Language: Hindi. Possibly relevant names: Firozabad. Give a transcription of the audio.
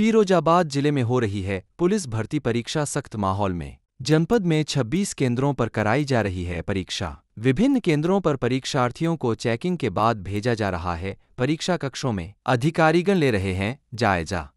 फिरोजाबाद जिले में हो रही है पुलिस भर्ती परीक्षा सख्त माहौल में। जनपद में 26 केंद्रों पर कराई जा रही है परीक्षा। विभिन्न केंद्रों पर परीक्षार्थियों को चेकिंग के बाद भेजा जा रहा है परीक्षा कक्षों में। अधिकारीगण ले रहे हैं जायजा।